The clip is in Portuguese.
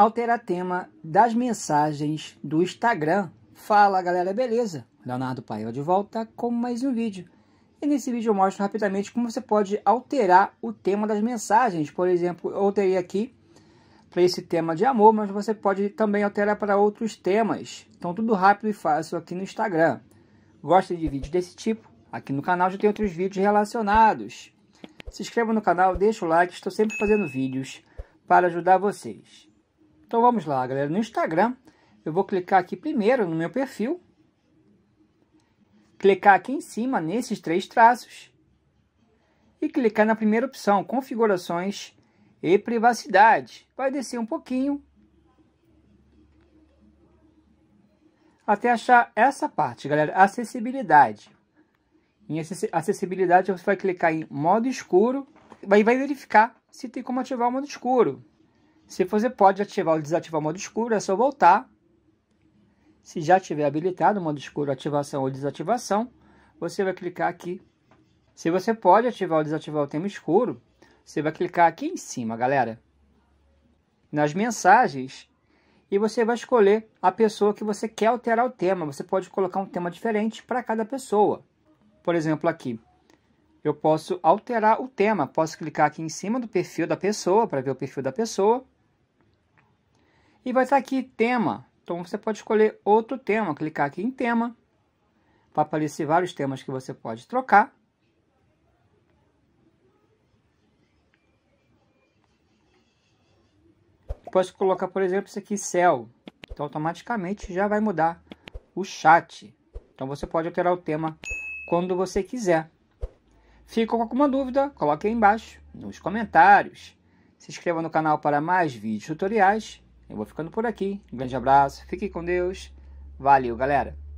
alterar tema das mensagens do Instagram. Fala galera, beleza? Leonardo Paiva de volta com mais um vídeo. E nesse vídeo eu mostro rapidamente como você pode alterar o tema das mensagens. Por exemplo, eu alterei aqui para esse tema de amor, mas você pode também alterar para outros temas. Então tudo rápido e fácil aqui no Instagram. Gosta de vídeos desse tipo? Aqui no canal já tem outros vídeos relacionados. Se inscreva no canal, deixa o like, estou sempre fazendo vídeos para ajudar vocês. Então vamos lá, galera. No Instagram, eu vou clicar aqui primeiro no meu perfil. Clicar aqui em cima, nesses três traços. E clicar na primeira opção, configurações e privacidade. Vai descer um pouquinho. Até achar essa parte, galera. Acessibilidade. Em acessibilidade, você vai clicar em modo escuro. E vai verificar se tem como ativar o modo escuro. Se você pode ativar ou desativar o modo escuro, é só voltar. Se já tiver habilitado o modo escuro, ativação ou desativação, você vai clicar aqui. Se você pode ativar ou desativar o tema escuro, você vai clicar aqui em cima, galera. Nas mensagens, e você vai escolher a pessoa que você quer alterar o tema. Você pode colocar um tema diferente para cada pessoa. Por exemplo, aqui. Eu posso alterar o tema. Posso clicar aqui em cima do perfil da pessoa, para ver o perfil da pessoa. E vai estar aqui tema, então você pode escolher outro tema, clicar aqui em tema, vai aparecer vários temas que você pode trocar. Posso colocar, por exemplo, isso aqui, céu, então automaticamente já vai mudar o chat. Então você pode alterar o tema quando você quiser. Ficou com alguma dúvida? Coloque aí embaixo, nos comentários. Se inscreva no canal para mais vídeos tutoriais. Eu vou ficando por aqui. Um grande abraço, fique com Deus. Valeu, galera!